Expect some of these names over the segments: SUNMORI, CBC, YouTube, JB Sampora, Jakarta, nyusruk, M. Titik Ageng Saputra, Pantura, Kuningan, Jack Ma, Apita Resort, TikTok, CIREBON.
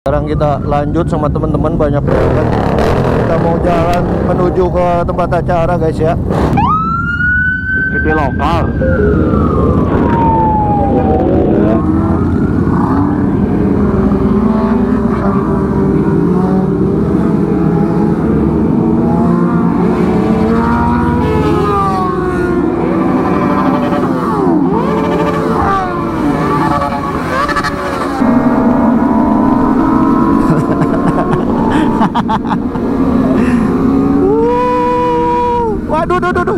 Sekarang kita lanjut sama teman-teman, banyak banget. Kita mau jalan menuju ke tempat acara, guys ya. Kita lokal. Waduh, duh.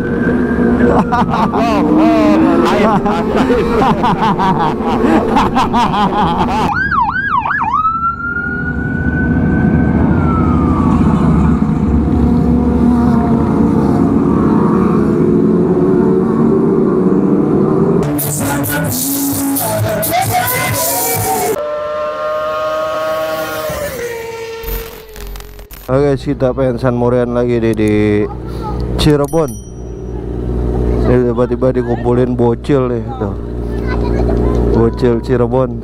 Oke, kita pengen sunmorian lagi di Cirebon. Tiba-tiba dikumpulin bocil nih tuh. Bocil Cirebon.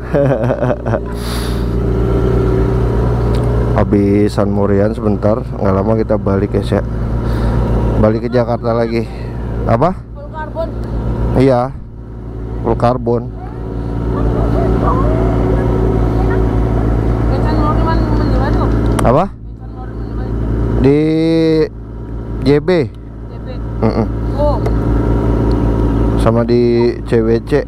Habis sunmorian sebentar, nggak lama kita balik ya. Balik ke Jakarta lagi. Apa? Full karbon. Iya. Full karbon. Apa? Di JB. Oh. Sama di CBC. Nanti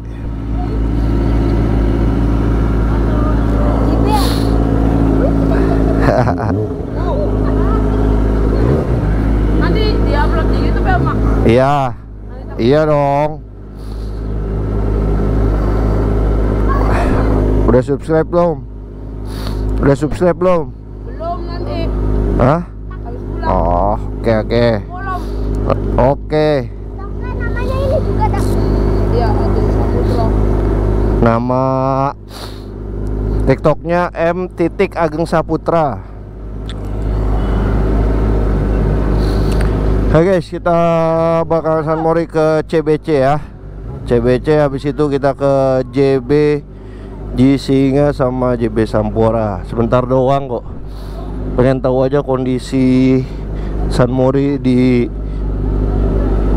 diupload di YouTube ya, Mak? Iya. Iya dong. Udah subscribe belum? Belum nanti. Hah? Oh, oke. Oke. Namanya ini juga tak? Iya, Ageng Saputra. Nama TikToknya M. Titik Ageng Saputra. Oke guys, kita bakal sunmori ke CBC ya. CBC, habis itu kita ke JB Singa sama JB Sampora. Sebentar doang kok. Pengen tahu aja kondisi sunmori di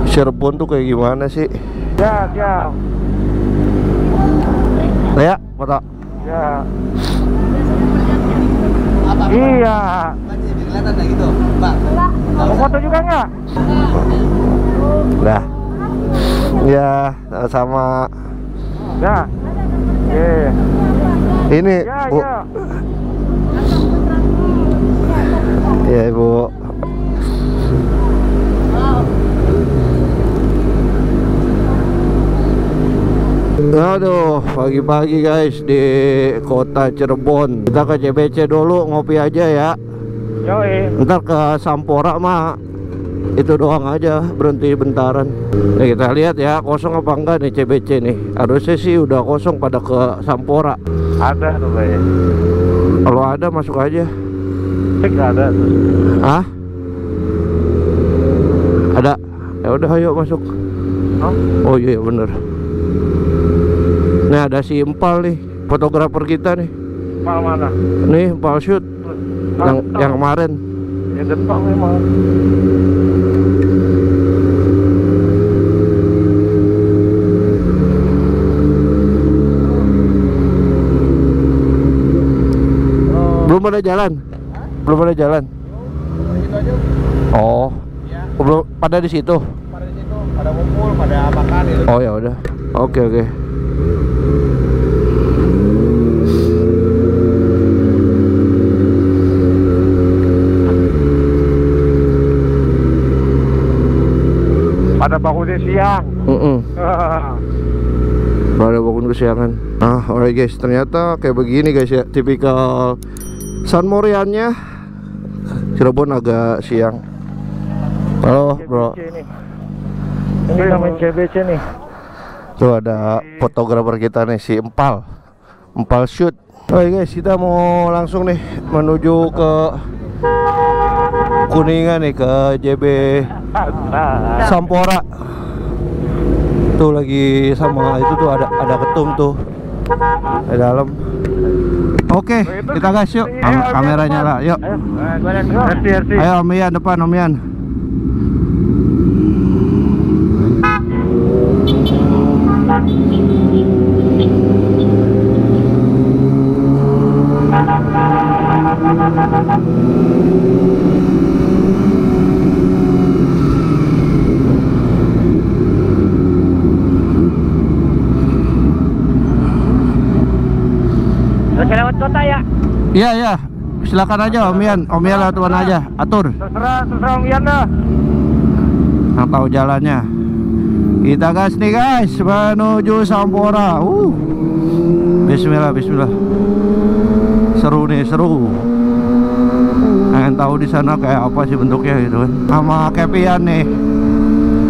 Cirebon tuh kayak gimana sih? Ya. Iya, mata. Ya. Iya. Kelihatan kayak gitu, Pak. Mau foto juga enggak? Nah. Ya, sama. Ya. Oke. Ini, Bu. Ya, Ibu. Aduh, pagi-pagi guys di kota Cirebon. Kita ke CBC dulu ngopi aja ya. Yoi. Ntar ke Sampora mah itu doang aja, berhenti bentaran. Nah, kita lihat ya kosong apa enggak nih CBC nih. Harusnya sih udah kosong pada ke Sampora. Ada tuh kayaknya. Kalau ada masuk aja. Nggak ada. Hah? Ada. Ya udah, ayo masuk. Oh iya bener. Nah, ada si Empal nih, fotografer kita nih. Empal mana? Nih Empal shoot. Yang kemarin. Yang depan memang. Belum ada jalan. Oh. Belum pada di situ. Pada kumpul, pada makan gitu. Oh ya udah. Oke. Pada bangun siang. Pada bangun kesiangan. Nah, alright guys, ternyata kayak begini guys ya, tipikal sunmoriannya Cirebon agak siang. Halo bro. Ini namanya CBC nih. Tuh ada fotografer kita nih, si Empal. Empal shoot. Oke guys, kita mau langsung nih menuju ke Kuningan nih, ke JB Sampora. Tuh lagi sama itu tuh ada ketum tuh di dalam. Oke, kita gas yuk. Kamera nyala, yuk. Ayo Om Ian depan, Om Ian. Iya ya, silakan aja Om Ian. Om Ian lewat mana aja, atur. Terserah Om Ian dah. Nah, tahu jalannya. Kita gas nih guys, menuju Sampora. Bismillah, bismillah. Seru nih, seru. Pengen tahu di sana kayak apa sih bentuknya gitu kan. Sama Kepian nih,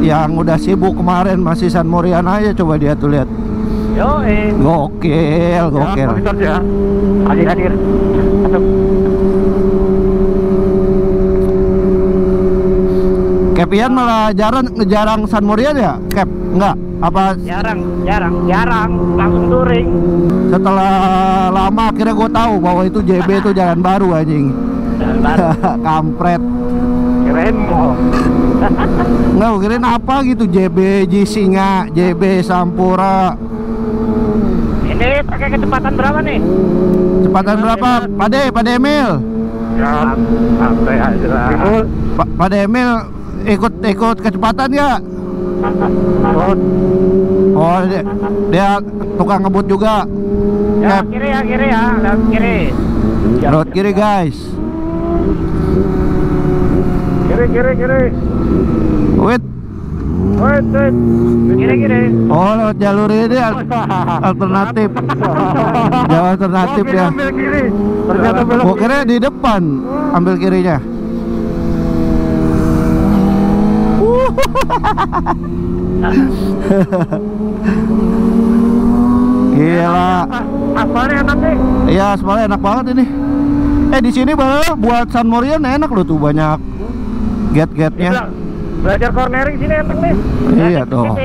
yang udah sibuk kemarin masih Sunmorian aja, coba dia tuh lihat. Yoi. Gokil, gokil. Ya, hadir-hadir. Kepian malah jarang Sunmorian ya, Kep? Enggak? Apa? Jarang. Langsung touring. Setelah lama akhirnya gue tahu bahwa itu JB itu jalan baru anjing. Jalan baru. Kampret. Keren kok. Enggak, kirain apa gitu JB Jisinga, JB Sampora. Ini pakai kecepatan berapa nih? Kecepatan berapa? Pada Emil. Ya, santai aja lah. Pada Emil ikut kecepatan ya? Oh, dia tukang ngebut juga. Ya, kiri. Lewat kiri, guys. Kiri. Wait. Kiri. Oh, lewat jalur ini alternatif. Jalur alternatif ya. Ambil kiri. Ternyata belok. Oh, kira di depan. Ambil kirinya. Gila. Aspalnya enak nih. Iya, aspalnya enak banget ini. Di sini buat Sunmorian enak loh tuh, banyak get-getnya. Belajar cornering sini enak nih. Iya tuh.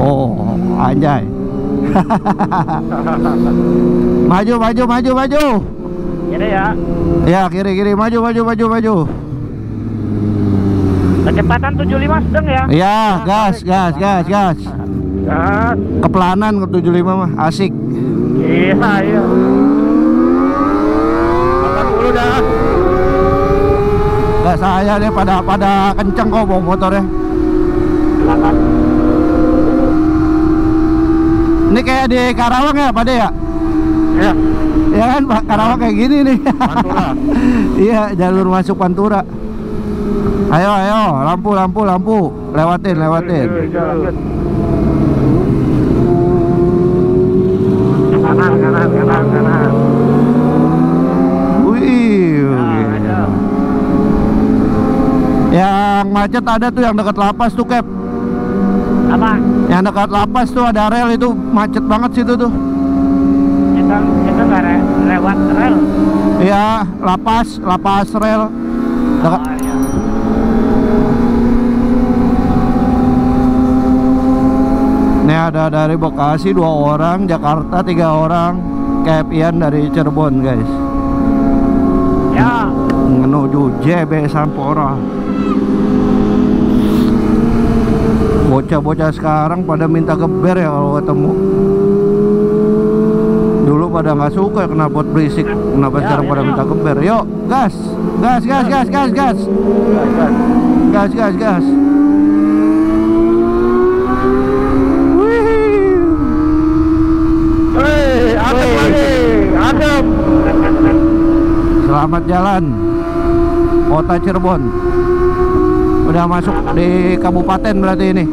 Oh, anjay. Maju. Ini ya. Ya, kiri maju. Kecepatan 75 sedang ya. Iya, gas. Kepelanan ke 75 mah asik. Iya. 80 dah. Gak saya deh pada kenceng kok bawa motornya. Ini kayak di Karawang ya, Pak De ya? Iya. Ya kan Pak, Karawang kayak gini nih. Pantura. Iya, jalur masuk Pantura. Ayo, lampu. Lewatin. Kanan. Wih. Yang macet ada tuh yang dekat lapas tuh, Cap. Apa? Yang dekat lapas tuh ada rel, itu macet banget situ tuh. Itu nggak lewat rel. Iya, lapas rel. Dekat. Oh, iya. Ini ada dari Bekasi 2 orang, Jakarta 3 orang, Kepian dari Cirebon guys. Ya. Menuju JB Sampora. Bocah-bocah sekarang pada minta geber ya kalau ketemu. Dulu pada nggak suka ya, kenapa berisik, kenapa ya, sekarang ya, pada minta geber. Yuk, gas. Adem. Selamat jalan kota Cirebon. Udah masuk di kabupaten berarti ini.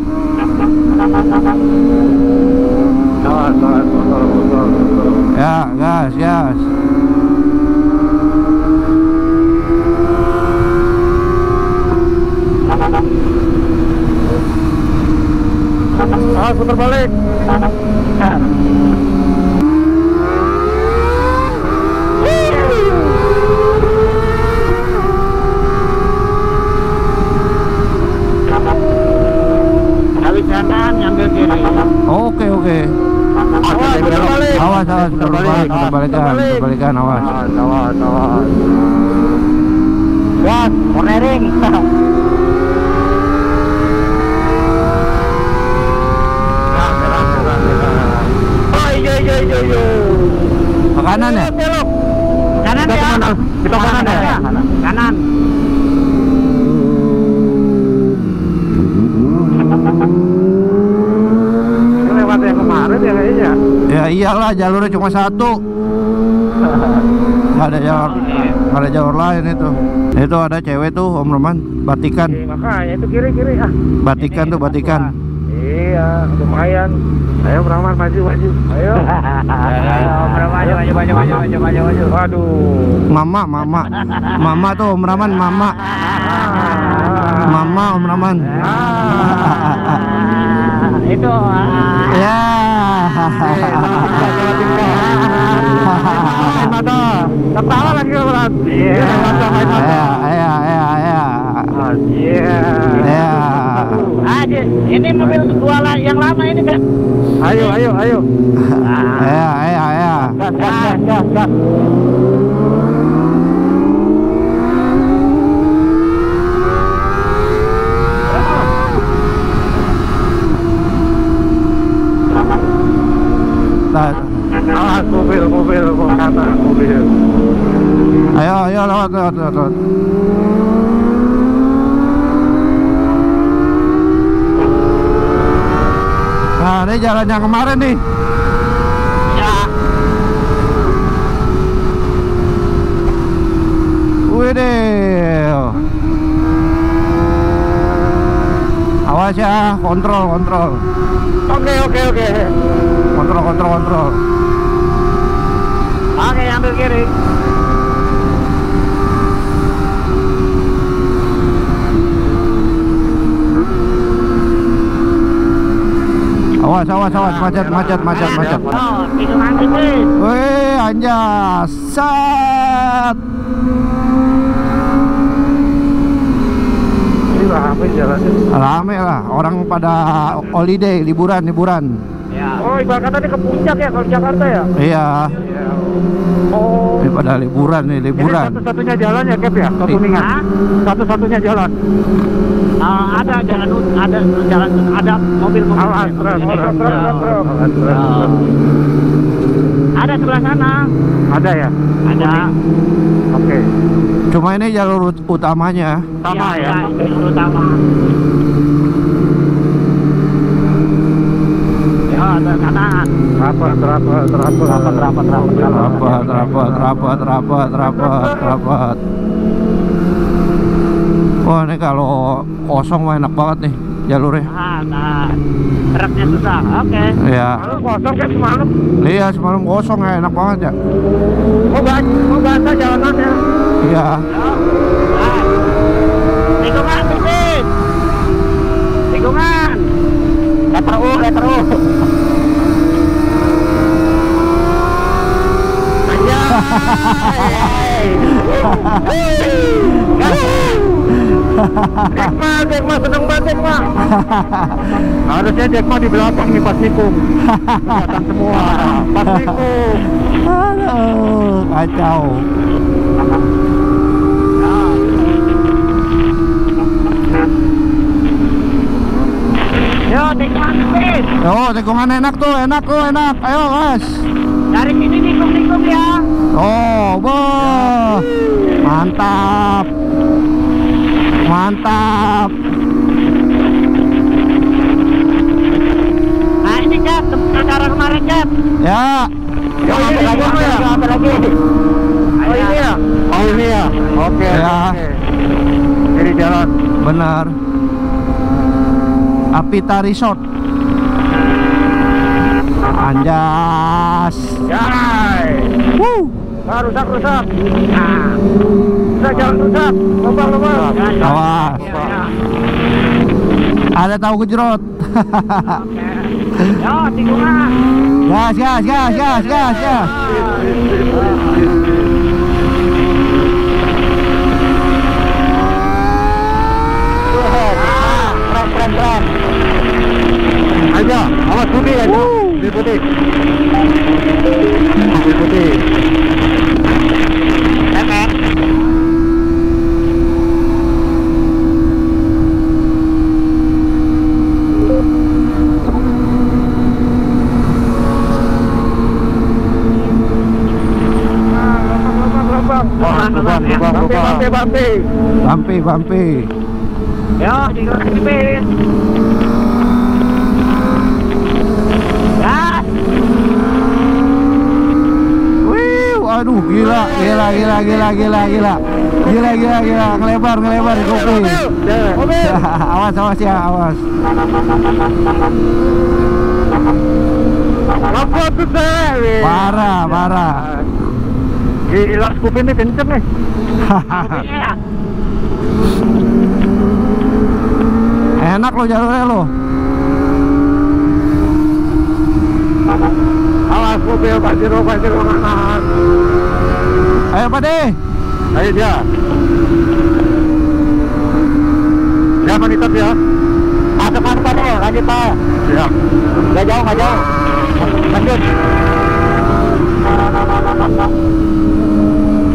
Ya, gas. Putar balik. Oke. Awas, putar balik. terbalikan, awas. Awas. Wah, cornering. Yo. Ke kanan ya? Belok. Kanan ya? Kita kanan ya? Kanan. Lewat yang kemarin ya kayaknya. Ya iyalah, jalurnya cuma satu. Gak ada jalur lain itu. Itu ada cewek tuh Om Roman, batikan. Makanya itu kiri-kiri ah. Batikan tuh, batikan. Iya, lumayan. Ayo Brahman, maju. Ayo. Maju. Waduh. Mama tuh Om Rahman, mama. Mama Om Rahman. Itu. Ya. Mata. Ketawa lagi berat. Iya, ya. Aja, ini mobil dua yang lama ini kan. Ayo. Ya. Gas. Mobil. Ayo lewat. Nah, ini jalan yang kemarin nih. Ya. Widih. Awas ya, kontrol. Oke. Kontrol. Oke, ambil kiri. Awas, macet. Wih, anjas. Sat. Ini rame jalannya. Rame lah, orang pada holiday, liburan. Ya. Oh, ibarat tadi ke puncak ya, kalau Jakarta ya? Iya. Oh. Ini pada liburan. Ini satu-satunya jalan ya, Kep ya? Ke Kuningan. Satu-satunya jalan. Ada mobil. Ada sebelah sana. Ada ya? Ada. Oke. Cuma ini jalur utamanya. Jalur utama. rapat. Wah, ini kalau kosong enak banget nih jalurnya. Truknya susah. Oke. Iya. Kalau kosong kayak semalam. Iya, semalam kosong enak banget ya. Mau basah jalanannya. Iya. Tikungan bersih. Tikungan. Letter U. Jack Ma seneng banget Jack Ma. Harusnya Jack Ma di belakang nih pas nikung. Kelihatan semua pas nikung. Aduh, kacau. Yo, tikungan please. Yo, tikungan enak. Ayo, guys. Dari sini tikung ya. Oh, boh. Mantap. Nah, ini Cap, acara kemarin Cap. Ya. Ambil lagi. Oh, ini ya. Oke. Jadi jalan. Benar. Apita Resort. Anjas. Ah, rusak. Nah. Jalan rusak. Lubang. Awas. Ada tahu kejerot. Yo, tikungan. Gas. Rem. Ayo, awas putih. Bampi. Ya, aduh, gila, ngelebar kopi. Awas ya, awas. Parah. Gila, kopi ini kenceng nih. Enak lo jalurnya lo. Awas mobil pasir kanan. Ayo Pade. Ayo dia. Jangan menitip ya. Ada apa nih? Lagi Pak. Ya. Enggak jauh. Lanjut.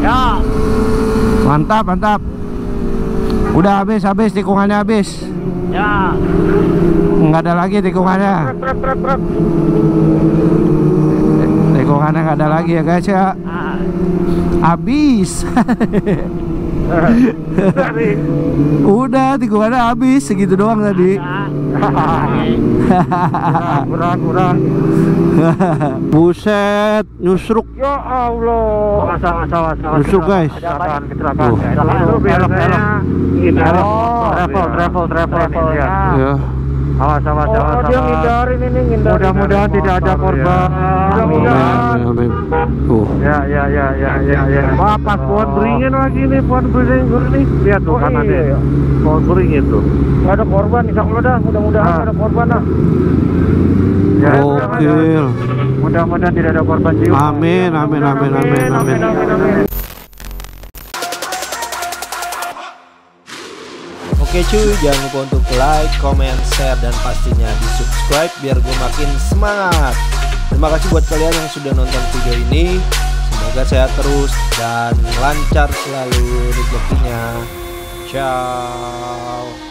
Ya. Mantap. Udah habis tikungannya habis. Ya. Enggak ada lagi tikungannya. Tikungannya enggak ada lagi ya guys ya. Habis. Udah tikungannya habis segitu doang tadi. Kurang. Buset, nyusruk. Ya Allah. Masalah. Nyusruk guys. Kecelakaan. Travel. Ya. Awas. Oh, dia ngindarin ini, mudah-mudahan tidak ada korban. Amin. Ya. Wah, pas pohon beringin lagi nih, pohon beringin. Lihat tuh kanan dia. Pohon beringin tuh. Enggak ada korban, insyaallah dah. Mudah-mudahan enggak ada korban lah. Ya, mudah-mudahan tidak ada korban jiwa. Amin. Oke cuy, jangan lupa untuk like, comment, share, dan pastinya di subscribe biar gue makin semangat. Terima kasih buat kalian yang sudah nonton video ini. Semoga sehat terus dan lancar selalu rezekinya. Ciao.